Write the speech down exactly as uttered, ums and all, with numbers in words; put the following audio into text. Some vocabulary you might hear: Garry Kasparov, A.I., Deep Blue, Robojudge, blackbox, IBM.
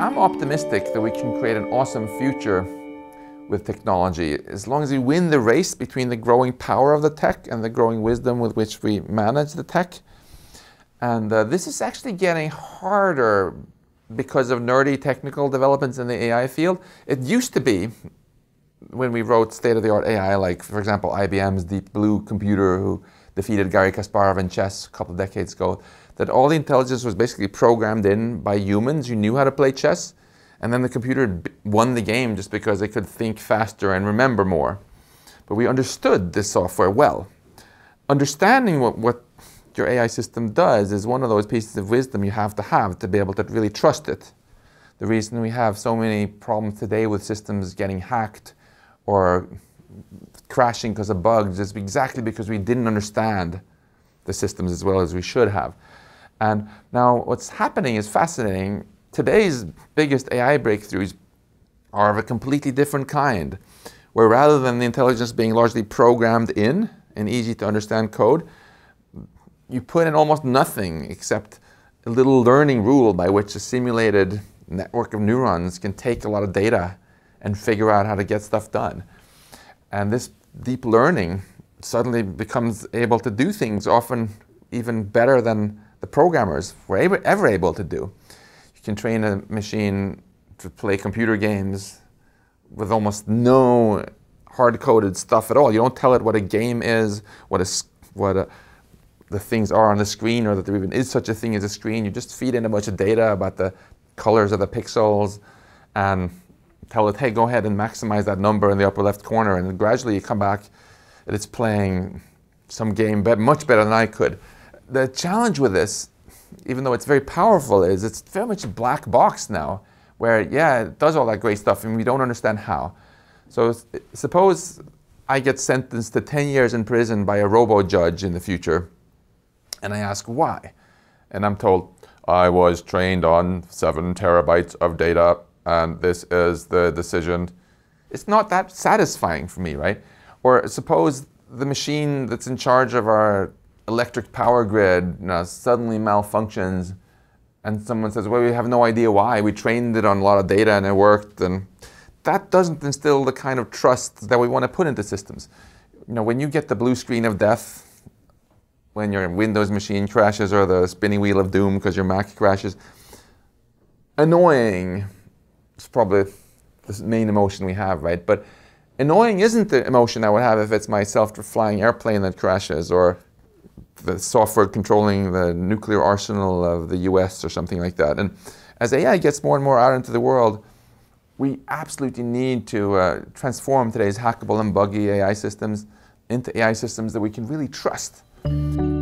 I'm optimistic that we can create an awesome future with technology, as long as we win the race between the growing power of the tech and the growing wisdom with which we manage the tech. And uh, this is actually getting harder because of nerdy technical developments in the A I field. It used to be, when we wrote state-of-the-art A I, like, for example, I B M's Deep Blue computer, who defeated Garry Kasparov in chess a couple of decades ago, that all the intelligence was basically programmed in by humans. You knew how to play chess, and then the computer won the game just because it could think faster and remember more. But we understood this software well. Understanding what, what your A I system does is one of those pieces of wisdom you have to have to be able to really trust it. The reason we have so many problems today with systems getting hacked or crashing because of bugs is exactly because we didn't understand the systems as well as we should have. And now what's happening is fascinating. Today's biggest A I breakthroughs are of a completely different kind, where rather than the intelligence being largely programmed in and easy to understand code, you put in almost nothing except a little learning rule by which a simulated network of neurons can take a lot of data and figure out how to get stuff done. And this deep learning suddenly becomes able to do things often even better than the programmers were ever, ever able to do. You can train a machine to play computer games with almost no hard-coded stuff at all. You don't tell it what a game is, what, a, what a, the things are on the screen, or that there even is such a thing as a screen. You just feed in a bunch of data about the colors of the pixels and tell it, hey, go ahead and maximize that number in the upper left corner, and then gradually you come back and it's playing some game much better than I could. The challenge with this, even though it's very powerful, is it's very much a black box now, where, yeah, it does all that great stuff and we don't understand how. So suppose I get sentenced to ten years in prison by a robo-judge in the future, and I ask why, and I'm told, I was trained on seven terabytes of data, and this is the decision. It's not that satisfying for me, right? Or suppose the machine that's in charge of our electric power grid, you know, suddenly malfunctions, and someone says, well, we have no idea why. We trained it on a lot of data and it worked. And that doesn't instill the kind of trust that we want to put into systems. You know, when you get the blue screen of death, when your Windows machine crashes, or the spinning wheel of doom because your Mac crashes. Annoying is probably the main emotion we have, right? But annoying isn't the emotion I would have if it's my self-flying airplane that crashes, or the software controlling the nuclear arsenal of the U S or something like that. And as A I gets more and more out into the world, we absolutely need to uh, transform today's hackable and buggy A I systems into A I systems that we can really trust. Thank you.